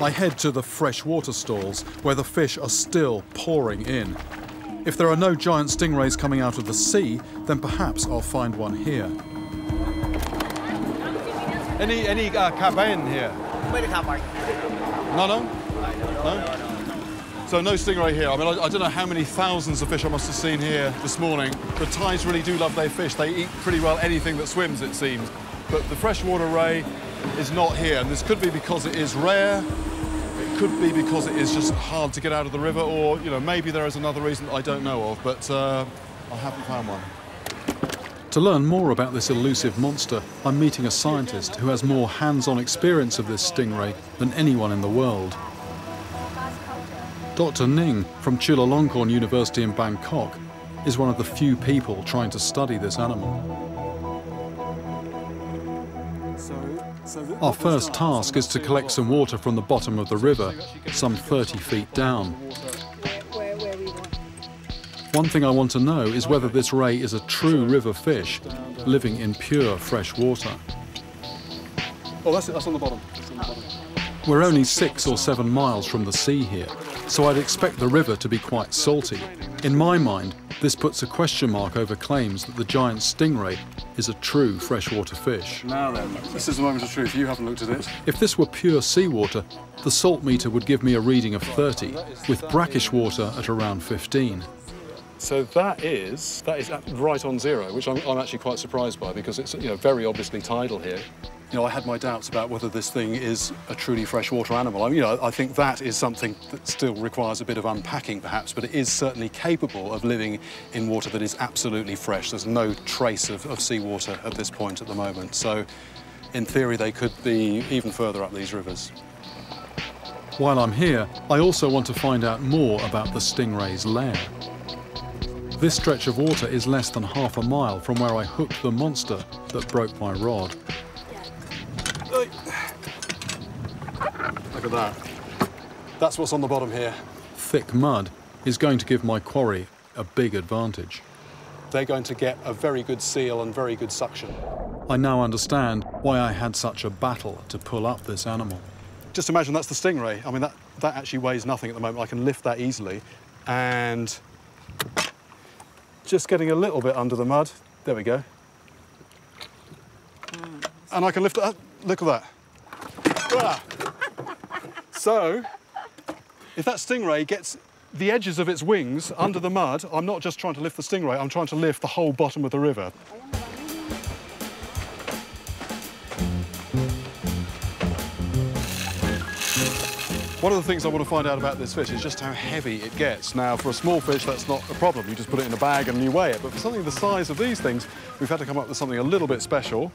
I head to the freshwater stalls where the fish are still pouring in. If there are no giant stingrays coming out of the sea, then perhaps I'll find one here. Any cabain here? No, no? No? So no stingray here. I mean, I don't know how many thousands of fish I must have seen here this morning. The Thais really do love their fish. They eat pretty well anything that swims, it seems. But the freshwater ray is not here. And this could be because it is rare. It could be because it is just hard to get out of the river, or, you know, maybe there is another reason that I don't know of, but I haven't found one. To learn more about this elusive monster, I'm meeting a scientist who has more hands-on experience of this stingray than anyone in the world. Dr Ning from Chulalongkorn University in Bangkok is one of the few people trying to study this animal. Our first task is to collect some water from the bottom of the river, some 30 feet down. One thing I want to know is whether this ray is a true river fish, living in pure fresh water. Oh, that's it, that's on the bottom. We're only 6 or 7 miles from the sea here, so I'd expect the river to be quite salty. In my mind, this puts a question mark over claims that the giant stingray is a true freshwater fish. Now then, this is the moment of truth. You haven't looked at it. If this were pure seawater, the salt meter would give me a reading of 30, with brackish water at around 15. So that is right on zero, which I'm actually quite surprised by, because it's, you know, very obviously tidal here. You know, I had my doubts about whether this thing is a truly freshwater animal. I mean, you know, I think that is something that still requires a bit of unpacking, perhaps, but it is certainly capable of living in water that is absolutely fresh. There's no trace of seawater at this point at the moment. So, in theory, they could be even further up these rivers. While I'm here, I also want to find out more about the stingray's lair. This stretch of water is less than half a mile from where I hooked the monster that broke my rod. Look at that. That's what's on the bottom here. Thick mud is going to give my quarry a big advantage. They're going to get a very good seal and very good suction. I now understand why I had such a battle to pull up this animal. Just imagine that's the stingray. I mean, that actually weighs nothing at the moment. I can lift that easily, and just getting a little bit under the mud. There we go. And I can lift it up. Look at that. So, if that stingray gets the edges of its wings under the mud, I'm not just trying to lift the stingray, I'm trying to lift the whole bottom of the river. One of the things I want to find out about this fish is just how heavy it gets. Now, for a small fish, that's not a problem. You just put it in a bag and you weigh it. But for something the size of these things, we've had to come up with something a little bit special.